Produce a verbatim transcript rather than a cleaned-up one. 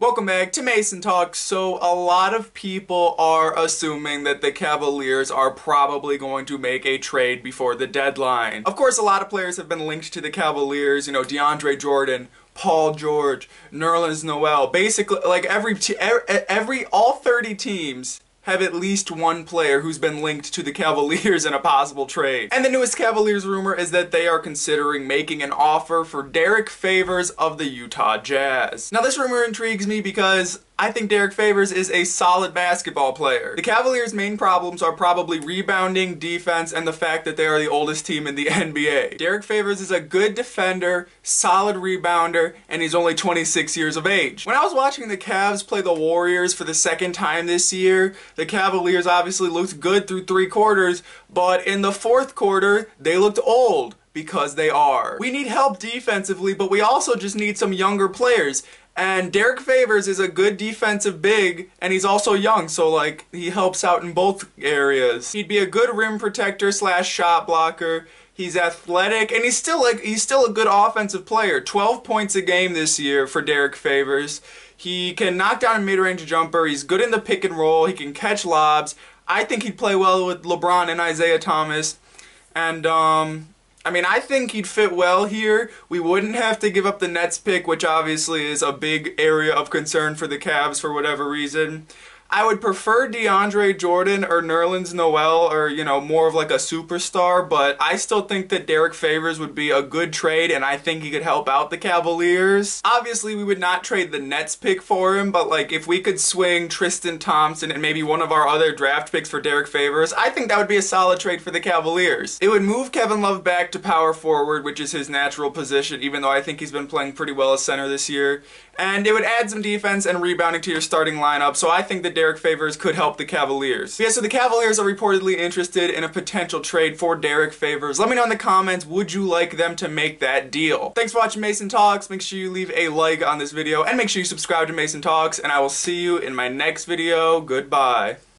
Welcome back to Mason Talks. So a lot of people are assuming that the Cavaliers are probably going to make a trade before the deadline. Of course, a lot of players have been linked to the Cavaliers, you know, DeAndre Jordan, Paul George, Nerlens Noel, basically like every, t every, all thirty teams have at least one player who's been linked to the Cavaliers in a possible trade. And the newest Cavaliers rumor is that they are considering making an offer for Derrick Favors of the Utah Jazz. Now, this rumor intrigues me because I think Derrick Favors is a solid basketball player. The Cavaliers' main problems are probably rebounding, defense, and the fact that they are the oldest team in the N B A. Derrick Favors is a good defender, solid rebounder, and he's only twenty-six years of age. When I was watching the Cavs play the Warriors for the second time this year, the Cavaliers obviously looked good through three quarters, but in the fourth quarter, they looked old, because they are. We need help defensively, but we also just need some younger players. And Derrick Favors is a good defensive big, and he's also young, so like he helps out in both areas. He'd be a good rim protector slash shot blocker. He's athletic, and he's still like he's still a good offensive player. twelve points a game this year for Derrick Favors. He can knock down a mid-range jumper. He's good in the pick and roll. He can catch lobs. I think he'd play well with LeBron and Isaiah Thomas, and um. I mean, I think he'd fit well here. We wouldn't have to give up the Nets pick, which obviously is a big area of concern for the Cavs for whatever reason. I would prefer DeAndre Jordan or Nerlens Noel or, you know, more of like a superstar, but I still think that Derrick Favors would be a good trade, and I think he could help out the Cavaliers. Obviously, we would not trade the Nets pick for him, but like if we could swing Tristan Thompson and maybe one of our other draft picks for Derrick Favors, I think that would be a solid trade for the Cavaliers. It would move Kevin Love back to power forward, which is his natural position, even though I think he's been playing pretty well as center this year. And it would add some defense and rebounding to your starting lineup, so I think that Derrick Favors could help the Cavaliers. Yeah, so the Cavaliers are reportedly interested in a potential trade for Derrick Favors. Let me know in the comments, would you like them to make that deal? Thanks for watching Mason Talks. Make sure you leave a like on this video, and make sure you subscribe to Mason Talks, and I will see you in my next video. Goodbye.